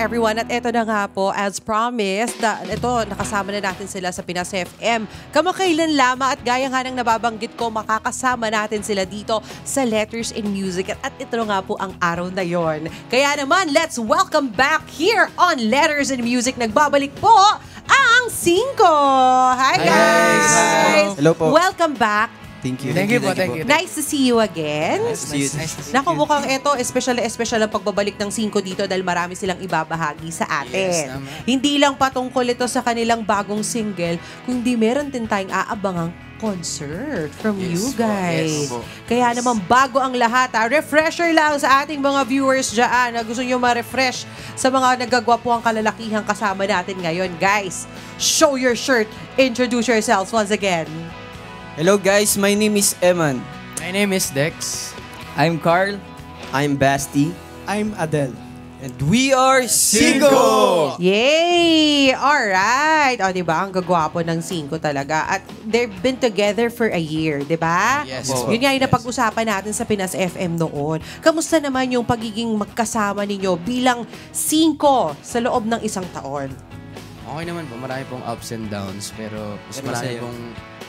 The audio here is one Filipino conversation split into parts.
everyone. At eto na nga po, as promised, ito, nakasama na natin sila sa Pinas FM. Kamakailan lamang at gaya nga ng nababanggit ko, makakasama natin sila dito sa Letters in Music. At ito nga po ang araw na yon. Kaya naman, let's welcome back here on Letters in Music. Nagbabalik po ang Cinco! Hi guys! Hi. Hello po. Welcome back. Thank you. Thank you. Nice to see you again. Nice to see you. Naku, mukhang ito, especially ang pagbabalik ng Cinco dito dahil marami silang ibabahagi sa atin. Yes, hindi lang patungkol ito sa kanilang bagong single, kundi meron din tayong aabangang concert from you guys. Kaya naman bago ang lahat, refresher lang sa ating mga viewers dyan na gusto nyo ma-refresh sa mga nagagwapuang kalalakihang kasama natin ngayon. Guys, show your shirt. Introduce yourselves once again. Hello guys, my name is Eman. My name is Dex. I'm Carl. I'm Basti. I'm Adele. And we are Cinco! Yay! Alright! O, diba? Ang gagwapo ng Cinco talaga. At they've been together for a year, diba? Yes. Yun nga yung napag-usapan natin sa Pinas FM noon. Kamusta naman yung pagiging magkasama ninyo bilang Cinco sa loob ng isang taon? Okay naman po. Marami pong ups and downs. Pero mas marami pong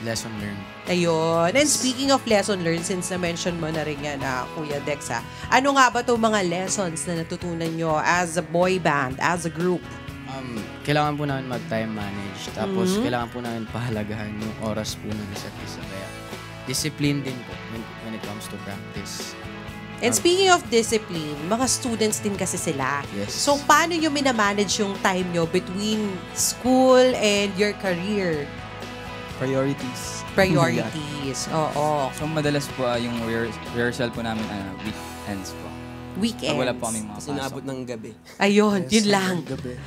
lesson learned. Ayun. And speaking of lesson learned, since na-mention mo na rin yan, Kuya Dex, ano nga ba itong mga lessons na natutunan nyo as a boy band, as a group? Kailangan po namin mag-time manage. Tapos, kailangan po namin pahalagahan yung oras po ng isa't isa. Kaya, discipline din po when it comes to practice. And speaking of discipline, mga students din kasi sila. Yes. So, paano nyo minamanage yung time nyo between school and your career? Priorities. Oo. So, madalas po yung rehearsal po namin weekends po. Weekends? Wala po kaming mga pasok. Sinabot ng gabi. Ayun, yes, yun lang.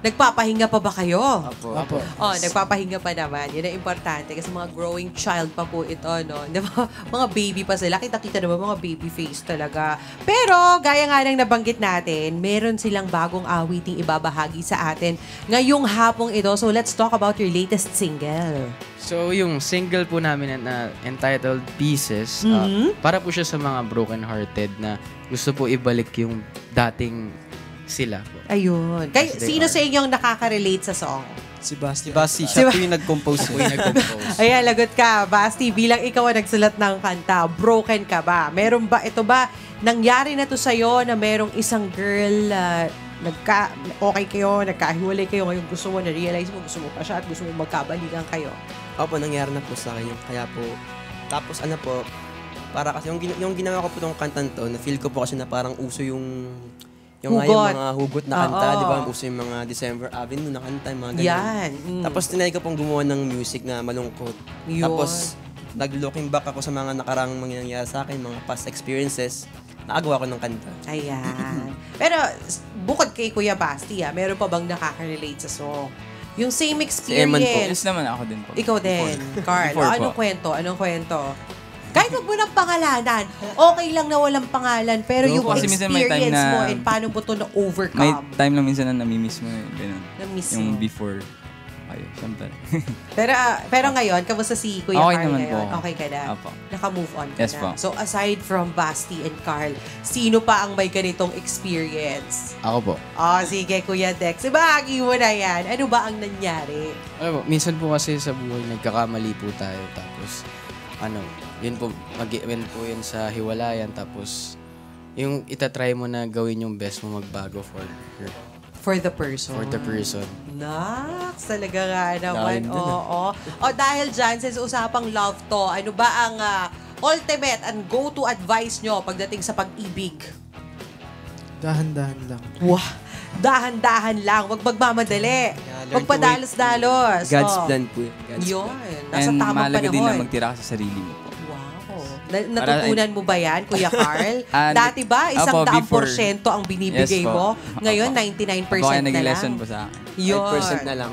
Nagpapahinga pa ba kayo? Apo. Oh, nagpapahinga pa naman. Yun ang importante kasi mga growing child pa po ito, no? Mga baby pa sila. Kita-kita naman mga baby face talaga. Pero, gaya nga ng nabanggit natin, meron silang bagong awiting ibabahagi sa atin ngayong hapong ito. So, let's talk about your latest single. So, yung single po namin na entitled Pieces, para po siya sa mga broken-hearted na gusto po ibalik yung dating sila po. Ayun. Kayo, sino sa inyong nakaka-relate sa song? Si Basti. Basti. Siya po yung nag-compose. Ayan, lagot ka. Basti, bilang ikaw ang nagsulat ng kanta, broken ka ba? Meron ba, ito ba, nangyari na to sa'yo na merong isang girl, okay kayo, nagkahiwalay kayo, ngayon gusto mo, na-realize mo, gusto mo pa siya at gusto mo magkabalikan kayo? Opo, nangyari na po sa akin. Kaya po, tapos ano po, para kasi yung ginawa ko po itong kantan to, na-feel ko po kasi na parang uso yung mga hugot na kanta, di ba? Uso yung mga December Avenue na kanta, mga ganyan. Yan. Tapos tinay ko pong gumawa ng music na malungkot. Yun. Tapos nag-looking back ako sa mga nakarang nangyari sa akin, mga past experiences, nakagawa ko ng kanta. Ayan. Pero bukod kay Kuya Basti, meron pa bang nakaka-relate sa song? Yung same experience. Yes naman, ako din po. Ikaw din, Carl. Anong kwento? Kahit wag mo ng pangalanan, okay lang na walang pangalan, pero yung experience mo and paano mo ito na-overcome. May time lang minsan na namimiss mo. Namimiss mo. Yung before. Ayun, sample. Pero ngayon, kamusta si Kuya Carl? Okay naman po. Okay ka na? Apo. Naka-move on ka na? So aside from Basti and Carl, sino pa ang may ganitong experience? Ako po. Oh, sige Kuya Dex. Ibahagi mo na yan. Ano ba ang nangyari? Ano po, minsan po kasi sa buhay nagkakamali po tayo. Tapos, yun po, mag-event po yun sa hiwalayan. Tapos, yung itatry mo na gawin yung best mo magbago for her. For the person. Naks, talaga nga naman. Oo. O dahil dyan, since usapang love to, ano ba ang ultimate and go-to advice nyo pagdating sa pag-ibig? Dahan-dahan lang. Wah! Dahan-dahan lang. Huwag magmamadali. Huwag padalos-dalos. God's plan po. Yun. Nasa tamang panahon. And mahalaga din na magtira ka sa sarili mo. Natutunan mo ba yan, Kuya Carl? Dati ba, 100% ang binibigay mo? Ngayon, 99% na lang. Nag-lesson po sa akin. 5% na lang.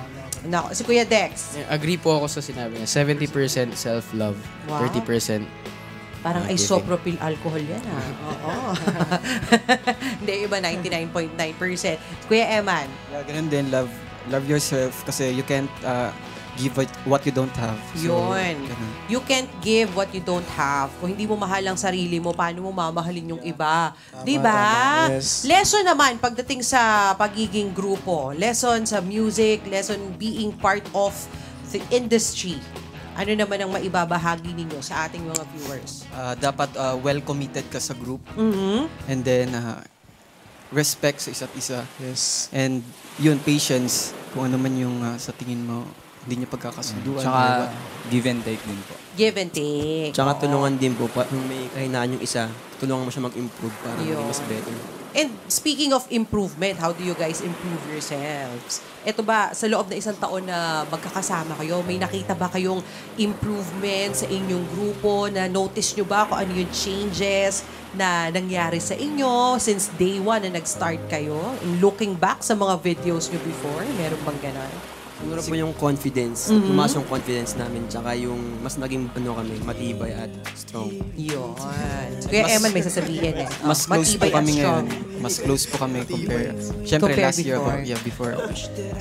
Si Kuya Dex? Agree po ako sa sinabi niya. 70% self-love, 30%. Parang isopropyl alcohol yan, ha? Oo. Hindi, iba 99.9%. Kuya Eman? Ganun din, love yourself kasi you can't give what you don't have. So, yun. Ganun. You can't give what you don't have. Kung hindi mo mahal ang sarili mo, paano mo mamahalin yung iba? Tama, diba? Tama. Yes. Lesson naman pagdating sa pagiging grupo. Lesson sa music, lesson being part of the industry. Ano naman ang maibabahagi ninyo sa ating mga viewers? Dapat well committed ka sa group. Mm-hmm. And then, respect sa isa't isa. Yes. And yun, patience. Kung ano man yung sa tingin mo, hindi niya pagkakasunduan. Tsaka give and take din po. Give and take. Tsaka tulungan din po. Kung may kahinaan yung isa, tulungan mo siya mag-improve para maging mas better. And speaking of improvement, how do you guys improve yourselves? Eto ba, sa loob na isang taon na magkakasama kayo, may nakita ba kayong improvement sa inyong grupo? Na-notice nyo ba kung ano yung changes na nangyari sa inyo since day one na nag-start kayo? And looking back sa mga videos nyo before, meron bang ganon? Siguro po yung confidence. Mm-hmm. Tumaas yung confidence namin. Tsaka yung mas naging kami, matibay at strong. Yun. Kaya Eman may sasabihin eh. Mas close po kami ngayon. Mas close po kami compare. Siyempre last year before. Yeah, before.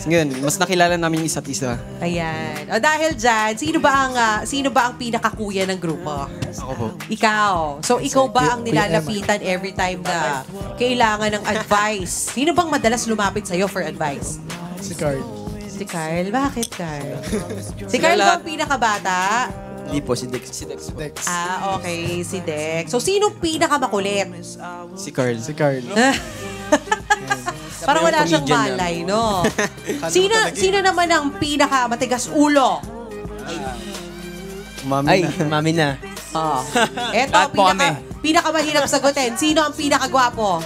Ngayon, mas nakilala namin yung isa't isa. Ayan. O dahil dyan, sino ba ang pinakakuya ng grupo? Ako po. Ikaw. So ikaw ba ang nilalapitan every time na kailangan ng advice? Sino bang madalas lumapit sa'yo for advice? Si Carl. Si Carl? Bakit, Carl? Si Carl ba ang pinakabata? Hindi po, si Dex. Si Dex po. Ah, okay. Si Dex. So, sino pinakamakulit? Si Carl. Si Carl. Parang wala siyang malay, no? Sino naman ang pinakamatigas ulo? Mami na. Oo. Eto, pinakamahirap sagutin. Sino ang pinakagwapo?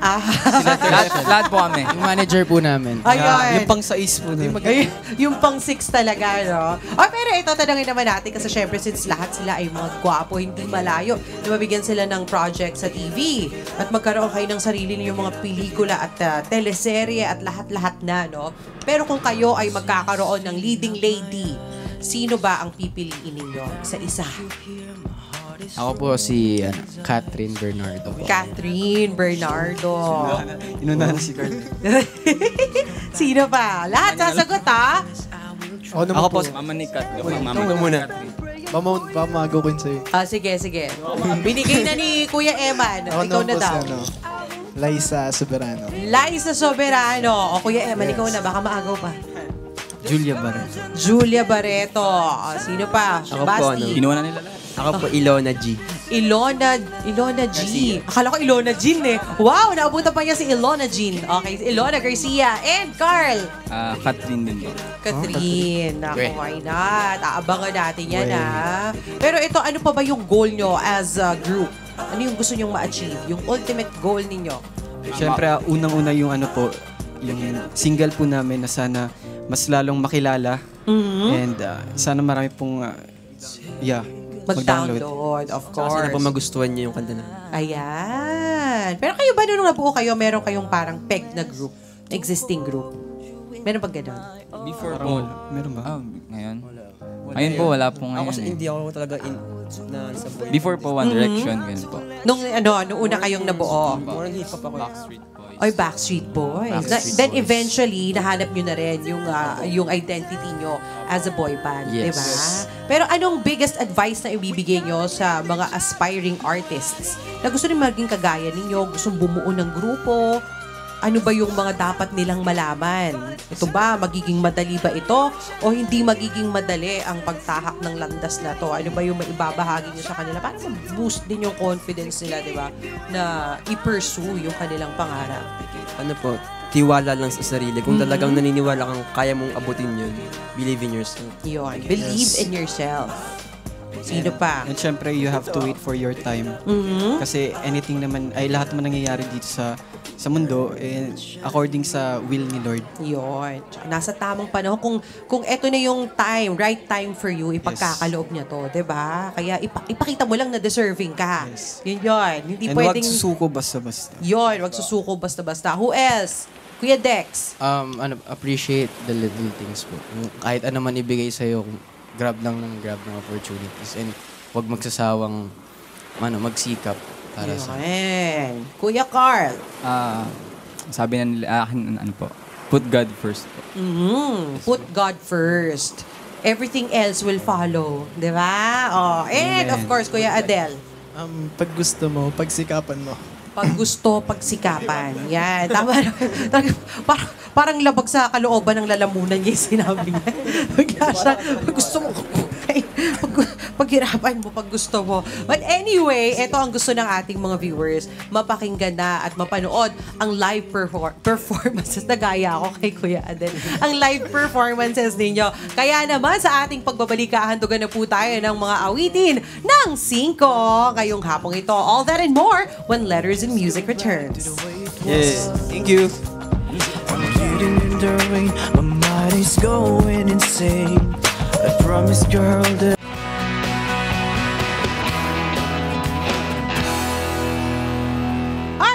Lahat po kami. Yung manager po namin. Yung pang 6 po. Yung pang 6 talaga, no? Pero ito, tanongin naman natin kasi syempre since lahat sila ay mga gwapo, hindi malayo, mabigyan sila ng project sa TV at magkaroon kayo ng sarili niyo mga pelikula at teleserye at lahat-lahat na, no? Pero kung kayo ay magkakaroon ng leading lady, sino ba ang pipiliin ninyo sa isa? Ako po si Kathryn Bernardo. Kathryn Bernardo. Inunahan na si Carl. Sino pa? Lahat sasagot, ha? Ako po si Mama ni Kathryn. Mama na muna. Mama, go ko yun sa'yo. Sige. Binigay na ni Kuya Eman. Ikaw na daw. Liza Soberano. Liza Soberano. O Kuya Eman, ikaw na. Baka maagaw pa. Julia Barretto. Sino pa? Ako po, kinuha na nila lahat. Ako po, Elona G. Elona G. Akala ko Elona Jean eh. Wow, naabutan pa niya si Elona Jean. Okay, Elona Garcia and Carl. Kathryn din po. Kathryn. Ako, why not? Aabangan natin yan, ha? Pero ito, ano pa ba yung goal nyo as a group? Ano yung gusto nyong ma-achieve? Yung ultimate goal ninyo? Siyempre, unang-una yung ano po, yung single po namin na sana mas lalong makilala. And sana marami pong, mag-download, of course. Kasi na po magustuhan niyo yung kanta na. Ayan. Pero kayo ba, nung nabuo kayo, meron kayong parang pegged na group? Existing group? Meron pag gano'n? Before po. Meron ba? Ngayon? Ayun po, wala po ngayon. Ako kasi hindi ako talaga before po, One Direction, ganun po. Nung una kayong nabuo? More on hip-hop ako. Backstreet Boys. Backstreet Boys. Then eventually, nahanap nyo na rin yung identity nyo as a boy band, di ba? Pero anong biggest advice na ibibigay nyo sa mga aspiring artists na gusto rin maging kagaya ninyo, gusto bumuo ng grupo? Ano ba yung mga dapat nilang malaman? Ito ba, magiging madali ba ito? O hindi magiging madali ang pagtahak ng landas na to? Ano ba yung maibabahagi nyo sa kanila? Para mag-boost din yung confidence nila, di ba? Na i-pursue yung kanilang pangarap. Ano po? Tiwala lang sa sarili. Kung talagang naniniwala kang kaya mong abutin yun, believe in yourself. Yun. Believe in yourself. Sino pa? And syempre, you have to wait for your time. Kasi anything naman, ay lahat naman nangyayari dito sa mundo, and according sa will ni Lord. Yun. Nasa tamang panahon. Kung eto na yung time, right time for you, ipagkakaloob niya to, diba? Kaya ipakita mo lang na deserving ka. Yes. Yun. Hindi and pwedeng... wag susuko basta-basta. Yun. Wag susuko basta-basta. Who else? Kuya Dex? Appreciate the little things po. Kahit ano man ibigay sa'yo, grab ng opportunities. And wag magsasawang magsikap. Para sa Kuya Carl. Sabi na nila, Put God first. Mm-hmm. Put God first. Everything else will follow. Di ba? Oh. And amen. Of course, Kuya Adel. Pag gusto mo, pagsikapan mo. Pag gusto, pagsikapan. Yan. Tama. Parang labag sa kalooban ng lalamunan niya yung sinabi niya. Pag gusto mo, paghirapan mo, pag gusto mo. But anyway, ito ang gusto ng ating mga viewers. Mapakinggan na at mapanood ang live performances. Nagaya ako kay Kuya Adel. Ang live performances ninyo. Kaya naman sa ating pagbabalikahan, handugan na po tayo ng mga awitin ng 5 ngayong hapong ito. All that and more when Letters in Music returns. Yes. Thank you. I'm getting enduring, my mind is going insane. I promise girl that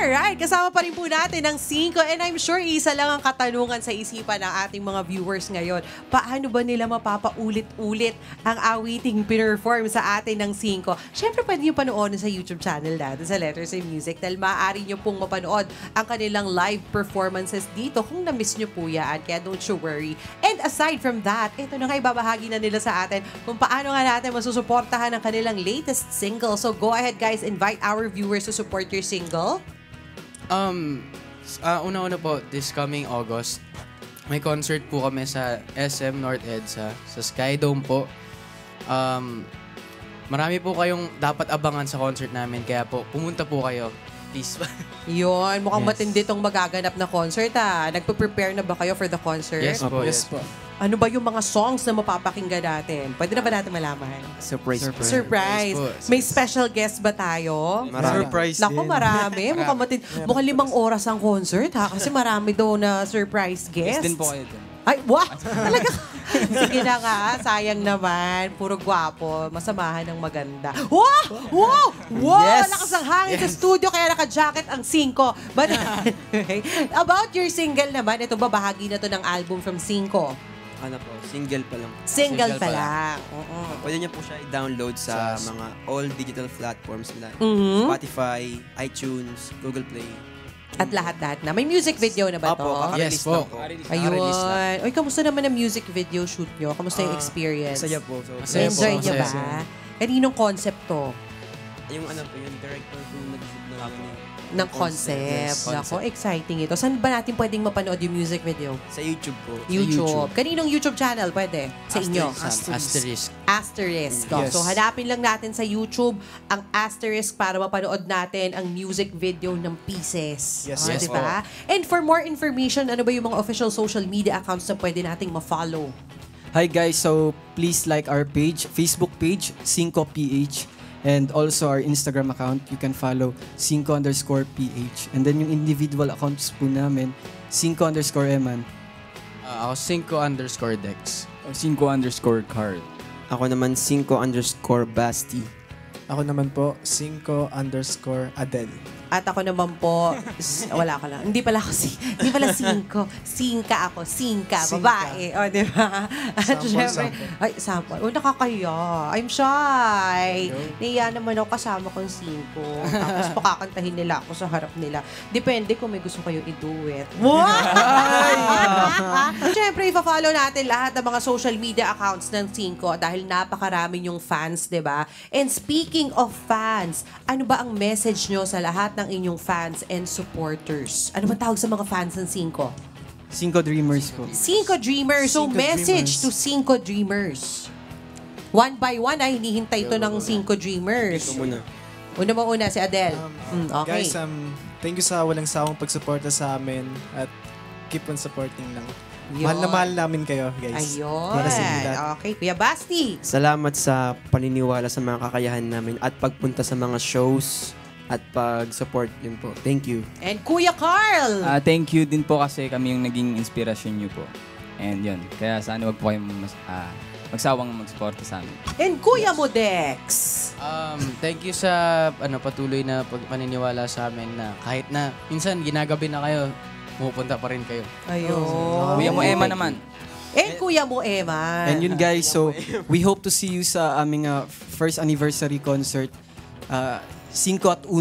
alright, kasama pa rin po natin ang 5 and I'm sure isa lang ang katanungan sa isipan ng ating mga viewers ngayon. Paano ba nila mapapaulit-ulit ang awiting pinerform sa atin ng 5? Siyempre, pwede nyo panoorin sa YouTube channel natin, sa Letters in Music, dahil maaari nyo pong mapanood ang kanilang live performances dito kung na-miss nyo po yan. Kaya don't you worry. And aside from that, ito na nga ibabahagi na nila sa atin kung paano nga natin masusuportahan ang kanilang latest single. So go ahead guys, invite our viewers to support your single. Una-una po, this coming August, may concert po kami sa SM North Edsa, sa Sky Dome po. Marami po kayong dapat abangan sa concert namin, kaya po, pumunta po kayo. Please. Yun, mukhang matindi tong magaganap na concert ah. Nagpa-prepare na ba kayo for the concert? Yes po, yes po. Ano ba yung mga songs na mapapakinggan natin? Pwede na ba natin malaman? Surprise. May special guest ba tayo? Surprise. Naku, marami. Mukhang matin. Mukhang 5 oras ang concert, ha? Kasi marami daw na surprise guests. Guest din po kayo din. Ay, what? Talaga? Sige na nga. Sayang naman. Puro gwapo. Masamahan ng maganda. Wow! Wow! Wow! Yes! Lakas ang hangin sa studio kaya naka-jacket ang 5. But anyway, about your single naman, ito ba bahagi na to ng album from 5? Ano po? Single pa lang. Single pa lang. Oo. Pwede niya po siya i-download sa mga all digital platforms nila. Mm-hmm. Spotify, iTunes, Google Play. At lahat-lahat na. May music video na ba to? Opo, yes po. Ayun. Uy, kamusta naman ang music video shoot nyo? Kamusta yung experience? Masaya po. Enjoy nyo ba? Kaninong concept to? Yung ano po, yung director po nag-shoot na ng concept. Ako, exciting ito. Saan ba natin pwedeng mapanood yung music video? Sa YouTube po. YouTube. Kaninong YouTube channel pwede? Sa inyo? Asterisk. So, hanapin lang natin sa YouTube ang Asterisk para mapanood natin ang music video ng Pieces. Yes. Diba? And for more information, ano ba yung mga official social media accounts na pwede nating ma-follow? Hi guys, so please like our page, Facebook page, 5PH. And also our Instagram account, you can follow 5_PH. And then yung individual accounts po namin, 5_Eman. Ako 5_Dex. 5_Card. Ako naman 5_Basti. Ako naman po 5_Adel. At ako naman po, wala ko lang. Hindi pala 5. Singka ako. Babae. O, di ba? At sample. O, nakakaya. I'm shy. Naiya naman ako kasama kong 5. Tapos pakakantahin nila ako sa harap nila. Depende kung may gusto kayo i-duet. Siyempre, ipa-follow natin lahat ng mga social media accounts ng 5 dahil napakarami yung fans, di ba? And speaking of fans, ano ba ang message nyo sa lahat ng inyong fans and supporters? Ano man tawag sa mga fans ng 5? Cinco Dreamers po. Cinco Dreamers. So, message to Cinco Dreamers. One by one, ay hinihintay ito ng 5 Dreamers. Una si Adele. Okay. Guys, thank you sa walang sawang pagsuporta sa amin at keep on supporting lang. Mahal na mahal namin kayo, guys. Ayun. Okay, Kuya Basti. Salamat sa paniniwala sa mga kakayahan namin at pagpunta sa mga shows at pag-support din po. Thank you. And Kuya Carl! Thank you din po kasi kami yung naging inspirasyon niyo po. And yun. Kaya sana wag po kayong magsawang mag-support sa amin. And Kuya Modex! Thank you sa patuloy na pagpaniniwala sa amin na kahit na minsan ginagabi na kayo, pupunta pa rin kayo. Ayun. Kuya mo Emma naman. And Kuya mo Emma. And yun guys, so we hope to see you sa aming first anniversary concert. 5 at 1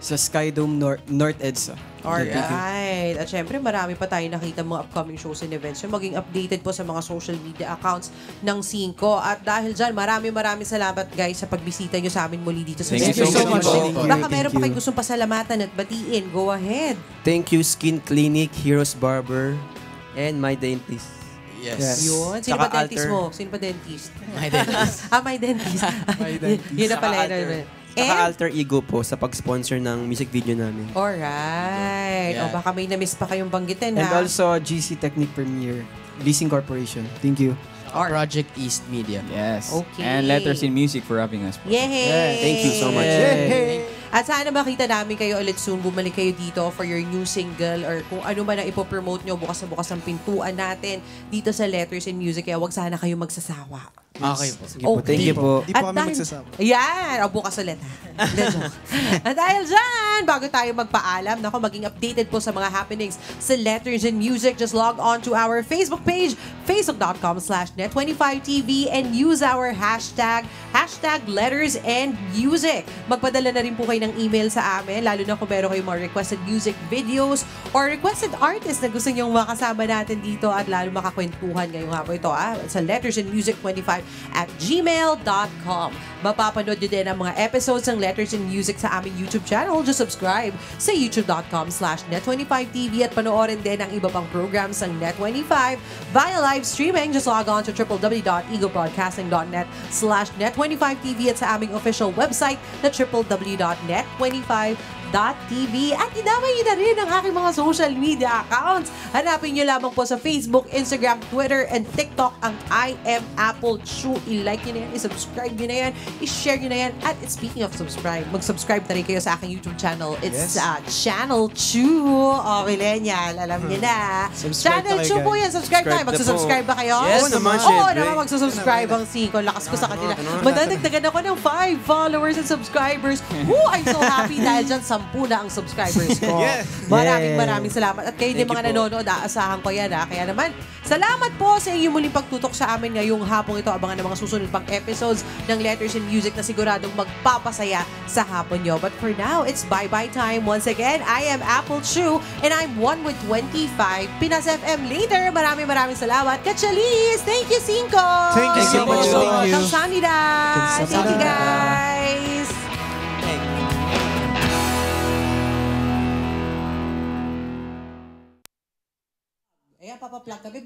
sa Sky Dome North Edsa. Alright. At syempre, marami pa tayo nakita mga upcoming shows and events. So, maging updated po sa mga social media accounts ng Cinco. At dahil dyan, maraming salamat guys sa pagbisita nyo sa amin muli dito sa Cinco. Thank you so much. Baka meron pa kayo gustong pasalamatan at batiin. Go ahead. Thank you, Skin Clinic, Heroes Barber, and My Dentist. Yes. Yun. Sino ba dentist mo? Sino ba dentist? My Dentist. My Dentist. My Dentist. Yun na pala. Kaka-alter ego po sa pag-sponsor ng music video namin. Alright. Yeah. O baka may na-miss pa kayong banggitin, ha? And also, GC Technic Premier, Leasing Corporation. Thank you. Project East Media. Yes. Okay. And Letters in Music for having us. Yay! Thank you so much. Yay! At sana makita namin kayo ulit soon. Bumalik kayo dito for your new single or kung ano man ang ipopromote nyo, bukas na bukas ang pintuan natin dito sa Letters in Music. Kaya huwag sana kayo magsasawa. Okay po. Sige po. Thank you po. Hindi po kami magsasawa. Yan. O bukas ulit. At dahil dyan, bago tayo magpaalam, nako, maging updated po sa mga happenings sa Letters in Music. Just log on to our Facebook page, facebook.com/net25tv and use our hashtag Letters and Music. Magpadala na rin po kayo ng email sa amin, lalo na kung meron kayong mga requested music videos or requested artists na gusto nyong makasama natin dito at lalo makakwentuhan ngayong hapon ito sa lettersandmusic25@gmail.com. Mapapanood nyo din ang mga episodes ng Letters in Music sa aming YouTube channel. Just subscribe sa youtube.com/net25tv at panoorin din ang iba pang programs ng Net25 via live streaming. Just log on to www.egobroadcasting.net/net25tv at sa aming official website na www.net25.tv at idamay nyo na rin ang aking mga social media accounts. Hanapin nyo lamang po sa Facebook, Instagram, Twitter, and TikTok ang I Am Apple Chu. I-like nyo na yan, i-subscribe nyo na yan, i-share nyo na yan. At speaking of subscribe, mag-subscribe na rin kayo sa aking YouTube channel. It's Channel Chu. O, millennial, alam nyo na. Channel Chu po yan. Subscribe tayo. Magsusubscribe ba kayo? Yes, naman. Oo naman, magsusubscribe ang Cinco. Lakas ko sa kanila. Madadagdagan ako ng 5 followers and subscribers. Woo! I'm so happy dahil dyan sa puna ang subscribers ko. Yes. Maraming salamat. At kayo din mga nanonood, aasahan ko yan. Kaya naman, salamat po sa inyong muling pagtutok sa amin ngayong hapong ito. Abangan ng mga susunod pang episodes ng Letters in Music na siguradong magpapasaya sa hapon nyo. But for now, it's bye-bye time. Once again, I am Apple Chu and I'm 1 with 25. Pinas FM later. Maraming salamat. Kachalis! Thank you, Cinco! Thank you so much. Kamsanida! Thank you, guys! Papa plug kami.